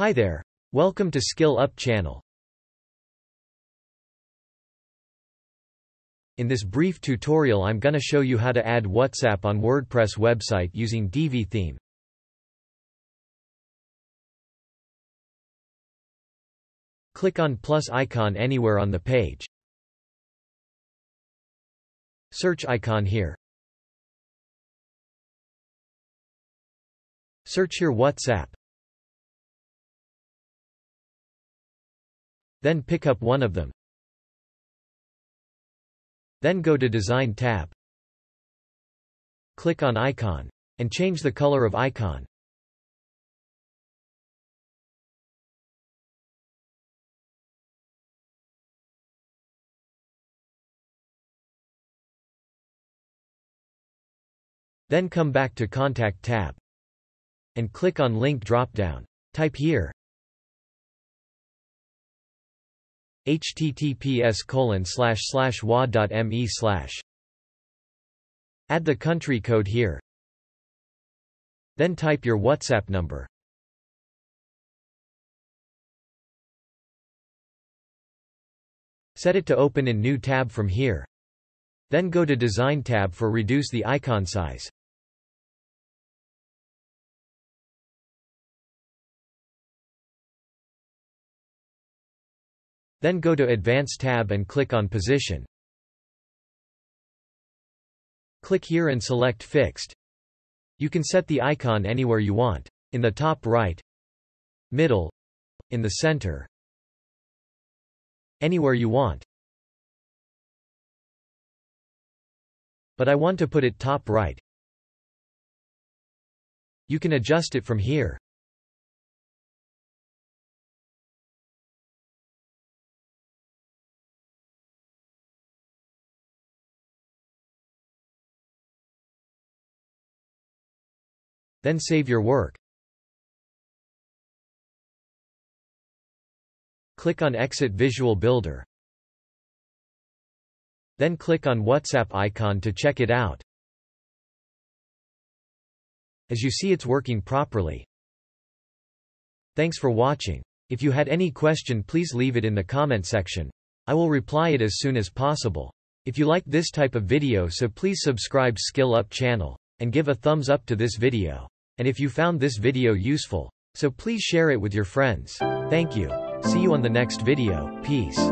Hi there. Welcome to Skill Up channel. In this brief tutorial I'm gonna show you how to add WhatsApp on WordPress website using Divi theme. Click on plus icon anywhere on the page. Search icon here. Search here WhatsApp. Then pick up one of them. Then go to Design tab. Click on Icon. And change the color of icon. Then come back to Contact tab. And click on Link dropdown. Type here. https://wa.me/. Add the country code here. Then type your WhatsApp number. Set it to open in new tab from here. Then go to Design tab for reduce the icon size. Then go to Advanced tab and click on Position. Click here and select Fixed. You can set the icon anywhere you want. In the top right, middle, in the center, anywhere you want. But I want to put it top right. You can adjust it from here. Then save your work. Click on Exit Visual Builder. Then click on WhatsApp icon to check it out. As you see, it's working properly. Thanks for watching. If you had any question, please leave it in the comment section. I will reply it as soon as possible. If you like this type of video, so please subscribe Skill Up channel and give a thumbs up to this video. And if you found this video useful, so please share it with your friends. Thank you. See you on the next video. Peace.